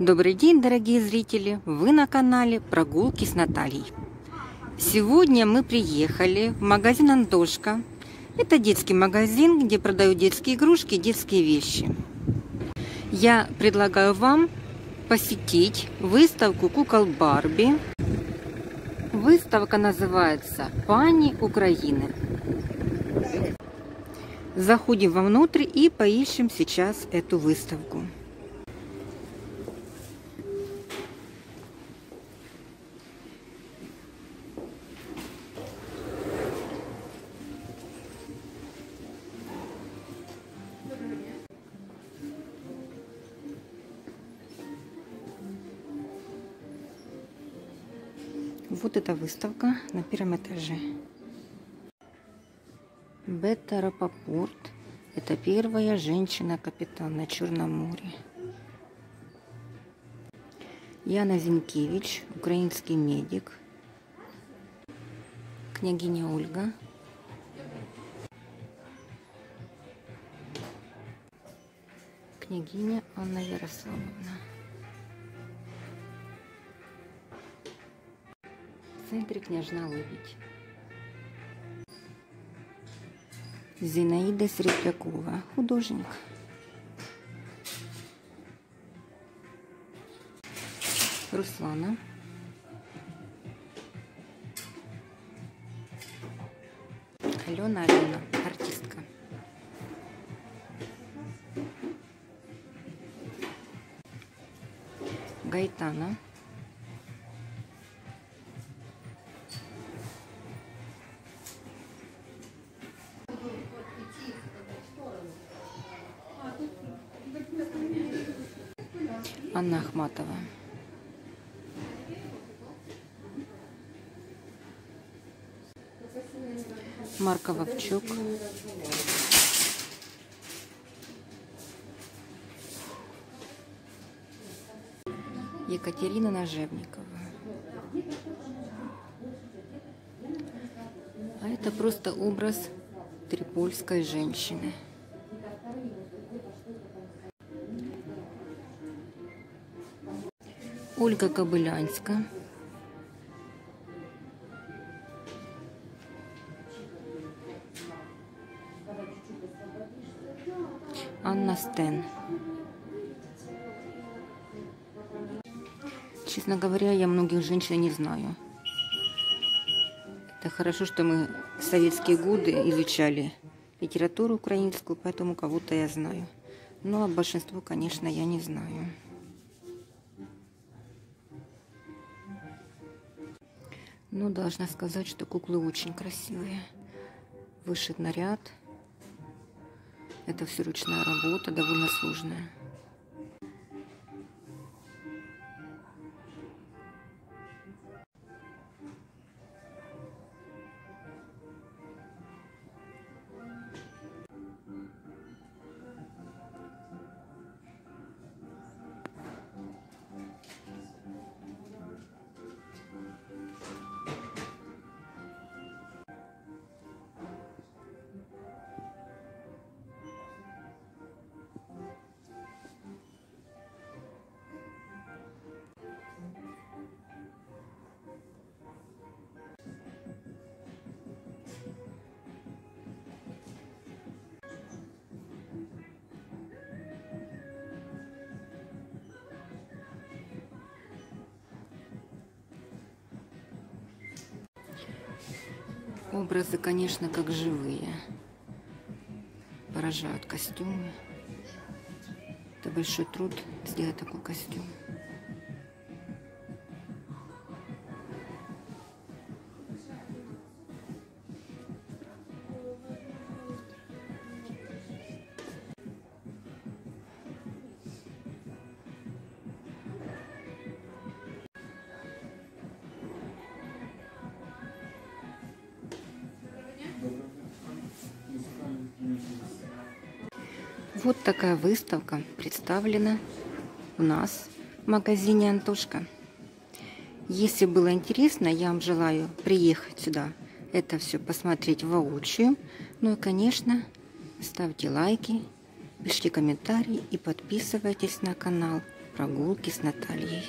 Добрый день, дорогие зрители! Вы на канале «Прогулки с Натальей». Сегодня мы приехали в магазин «Антошка». Это детский магазин, где продают детские игрушки и детские вещи. Я предлагаю вам посетить выставку кукол Барби. Выставка называется «Пани Украины». Заходим вовнутрь и поищем сейчас эту выставку. Вот эта выставка на первом этаже. Бетта Раппопорт — это первая женщина-капитан на Черном море. Яна Зинкевич, украинский медик. Княгиня Ольга. Княгиня Анна Ярославовна. В центре княжна Лебедь. Зинаида Серебрякова, художник. Руслана. Алена, артистка. Гайтана. Анна Ахматова. Марка Вовчук. Екатерина Нажебникова. А это просто образ трипольской женщины. Ольга Кобылянская. Анна Стен. Честно говоря, я многих женщин не знаю. Это хорошо, что мы в советские годы изучали литературу украинскую, поэтому кого-то я знаю. Но большинство, конечно, я не знаю. Но должна сказать, что куклы очень красивые. Вышит наряд. Это все ручная работа, довольно сложная. Образы, конечно, как живые. Поражают костюмы. Это большой труд сделать такой костюм. Вот такая выставка представлена у нас в магазине «Антошка». Если было интересно, я вам желаю приехать сюда, это все посмотреть воочию. Ну и, конечно, ставьте лайки, пишите комментарии и подписывайтесь на канал Прогулки с Натальей.